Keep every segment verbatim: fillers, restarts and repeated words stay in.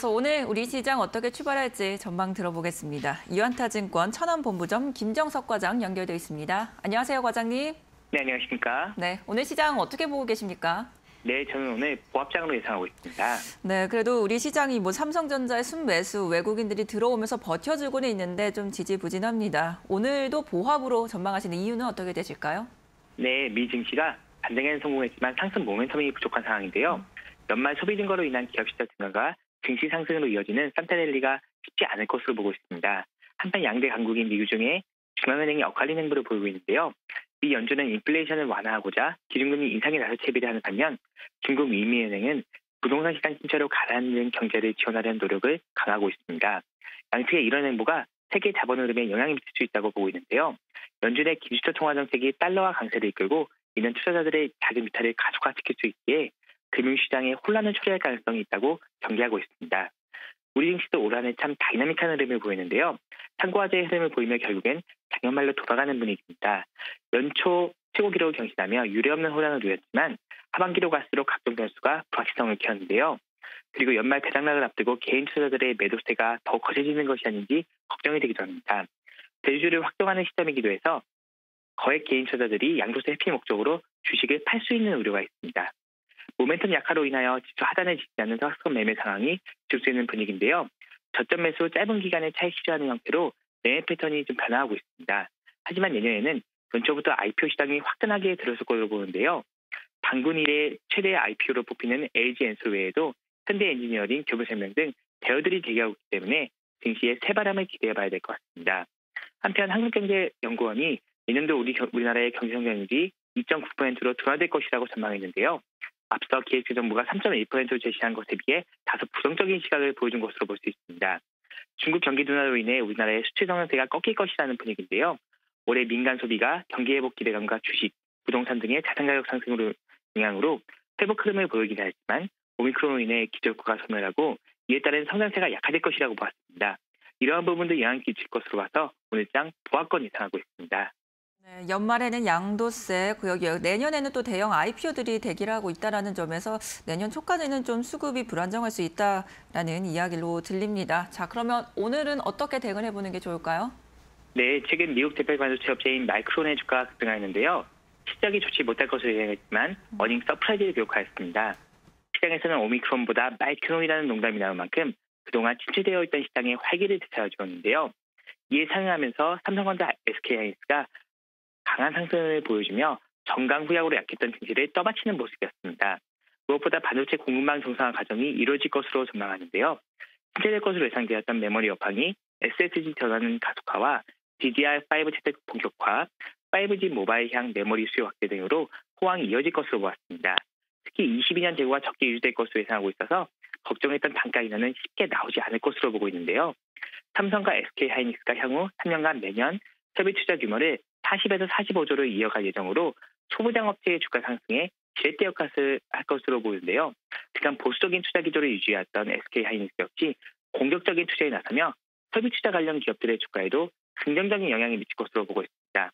그래서 오늘 우리 시장 어떻게 출발할지 전망 들어보겠습니다. 이환타증권 천안본부점 김정석 과장 연결되어 있습니다. 안녕하세요, 과장님. 네, 안녕하십니까. 네, 오늘 시장 어떻게 보고 계십니까? 네, 저는 오늘 보합장으로 예상하고 있습니다. 네, 그래도 우리 시장이 뭐 삼성전자의 순매수, 외국인들이 들어오면서 버텨주고는 있는데 좀 지지부진합니다. 오늘도 보합으로 전망하시는 이유는 어떻게 되실까요? 네, 미 증시가 반등에는 성공했지만 상승 모멘텀이 부족한 상황인데요. 연말 소비 증거로 인한 기업 실적 증가가 증시 상승으로 이어지는 산타 랠리가 쉽지 않을 것으로 보고 있습니다. 한편 양대 강국인 미국 중에 중앙은행이 엇갈린 행보를 보이고 있는데요. 미 연준은 인플레이션을 완화하고자 기준금리 인상에 나설 채비를 하는 반면 중국 인민은행은 부동산 시장 침체로 가라앉는 경제를 지원하려는 노력을 강화하고 있습니다. 양측의 이런 행보가 세계 자본 흐름에 영향을 미칠 수 있다고 보고 있는데요. 연준의 기술적 통화 정책이 달러화 강세를 이끌고 이는 투자자들의 자금 이탈을 가속화시킬 수 있기에 금융시장에 혼란을 초래할 가능성이 있다고 경계하고 있습니다. 우리 증시도 올 한 해 참 다이나믹한 흐름을 보이는데요. 탄고화재의 흐름을 보이며 결국엔 작년 말로 돌아가는 분위기입니다. 연초 최고 기록을 경신하며 유례없는 혼란을 누렸지만 하반기로 갈수록 각종 변수가 불확실성을 키웠는데요. 그리고 연말 배당락을 앞두고 개인 투자자들의 매도세가 더 거세지는 것이 아닌지 걱정이 되기도 합니다. 대주주를 확정하는 시점이기도 해서 거액 개인 투자자들이 양도세 회피 목적으로 주식을 팔 수 있는 우려가 있습니다. 모멘텀 약화로 인하여 지수 하단을 지지하는 상승 매매 상황이 지속되는 분위기인데요. 저점 매수 짧은 기간에 차익 실현하는 형태로 매매 패턴이 좀 변화하고 있습니다. 하지만 내년에는 연초부터 아이피오 시장이 화끈하게 들어설 것으로 보는데요. 방군 이래 최대의 아이피오로 뽑히는 엘지 엔솔 외에도 현대 엔지니어링, 교보생명 등 대여들이 대기하고 있기 때문에 증시의 새 바람을 기대해봐야 될 것 같습니다. 한편 한국경제연구원이 내년도 우리, 우리나라의 경제성장률이 이 점 구 퍼센트로 둔화될 것이라고 전망했는데요. 앞서 기획재정부가 삼 점 일 퍼센트로 제시한 것에 비해 다소 부정적인 시각을 보여준 것으로 볼 수 있습니다. 중국 경기 둔화로 인해 우리나라의 수출 성장세가 꺾일 것이라는 분위기인데요. 올해 민간 소비가 경기 회복 기대감과 주식, 부동산 등의 자산 가격 상승으로 영향으로 회복 흐름을 보이긴 하지만 오미크론으로 인해 기저효과가 소멸하고 이에 따른 성장세가 약화될 것이라고 보았습니다. 이러한 부분도 영향을 끼칠 것으로 봐서 오늘 장 보합권 예상하고 있습니다. 연말에는 양도세, 내년에는 또 대형 아이피오들이 대기를 하고 있다는 점에서 내년 초까지는 좀 수급이 불안정할 수 있다는 이야기로 들립니다. 자, 그러면 오늘은 어떻게 대응해보는 게 좋을까요? 네, 최근 미국 대표 반도체 업체인 마이크론의 주가가 급등하였는데요. 실적이 좋지 못할 것으로 예상했지만 어닝 서프라이즈를 기록하였습니다. 시장에서는 오미크론보다 마이크론이라는 농담이 나온 만큼 그동안 침체되어 있던 시장에 활기를 되찾아주었는데요. 이에 상응하면서 삼성전자 에스케이 하이닉스가 강한 상승을 보여주며 전강 후약으로 약했던 증시를 떠받치는 모습이었습니다. 무엇보다 반도체 공급망 정상화 과정이 이루어질 것으로 전망하는데요. 침체될 것으로 예상되었던 메모리 업황이 에스에스디 전환 가속화와 디디알 파이브 채택 본격화, 파이브지 모바일 향 메모리 수요 확대 등으로 호황이 이어질 것으로 보았습니다. 특히 이십이 년 재고가 적게 유지될 것으로 예상하고 있어서 걱정했던 단가 인하는 쉽게 나오지 않을 것으로 보고 있는데요. 삼성과 에스케이 하이닉스가 향후 삼 년간 매년 협의 투자 규모를 사십에서 사십오 조를 이어갈 예정으로 소부장업체의 주가 상승에 지렛대 역할을 할 것으로 보이는데요. 그간 보수적인 투자 기조를 유지해왔던 에스케이 하이닉스 역시 공격적인 투자에 나서며 설비 투자 관련 기업들의 주가에도 긍정적인 영향이 미칠 것으로 보고 있습니다.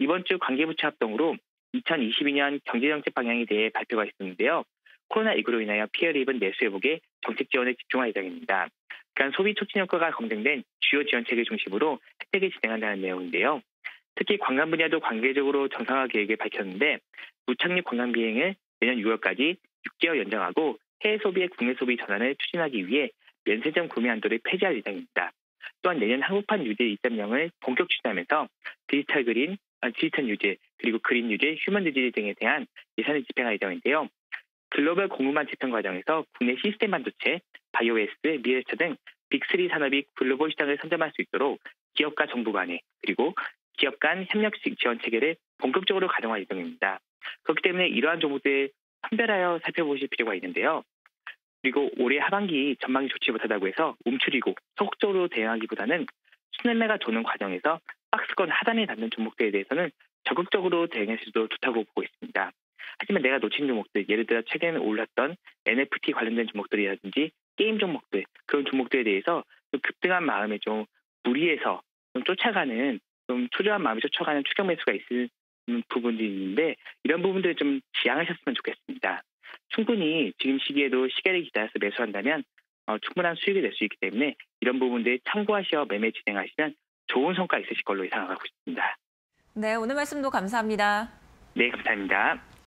이번 주 관계부처 합동으로 이천이십이 년 경제정책 방향에 대해 발표가 있었는데요. 코로나십구로 인하여 피해를 입은 내수 회복에 정책 지원에 집중할 예정입니다. 그간 소비 촉진 효과가 검증된 주요 지원책을 중심으로 혜택을 진행한다는 내용인데요. 특히 관광 분야도 관계적으로 정상화 계획을 밝혔는데 무착륙 관광 비행을 내년 유월까지 육 개월 연장하고 해외 소비의 국내 소비 전환을 추진하기 위해 면세점 구매 한도를 폐지할 예정입니다. 또한 내년 한국판 유제 이 점 영을 본격 추진하면서 디지털 그린, 아, 디지털 유제, 그리고 그린 유제, 휴먼 유제 등에 대한 예산을 집행할 예정인데요. 글로벌 공급망 재편 과정에서 국내 시스템 반도체, 바이오 웨스, 미래차 등 빅쓰리 산업이 글로벌 시장을 선점할 수 있도록 기업과 정부 간에 그리고 기업 간 협력식 지원 체계를 본격적으로 가동할 예정입니다. 그렇기 때문에 이러한 정보들을 판별하여 살펴보실 필요가 있는데요. 그리고 올해 하반기 전망이 좋지 못하다고 해서 움츠리고 소극적으로 대응하기보다는 순매매가 도는 과정에서 박스권 하단에 닿는 종목들에 대해서는 적극적으로 대응해서도 좋다고 보고 있습니다. 하지만 내가 놓친 종목들, 예를 들어 최근에 올랐던 엔에프티 관련된 종목들이라든지 게임 종목들, 그런 종목들에 대해서 급등한 마음에 좀 무리해서 좀 쫓아가는 좀 초조한 마음이 쫓아가는 추격 매수가 있을 부분들이 있는데 이런 부분들을 좀 지양하셨으면 좋겠습니다. 충분히 지금 시기에도 시계를 기다려서 매수한다면 어, 충분한 수익이 될 수 있기 때문에 이런 부분들 참고하시어 매매 진행하시면 좋은 성과 있으실 걸로 예상하고 있습니다. 네, 오늘 말씀도 감사합니다. 네, 감사합니다.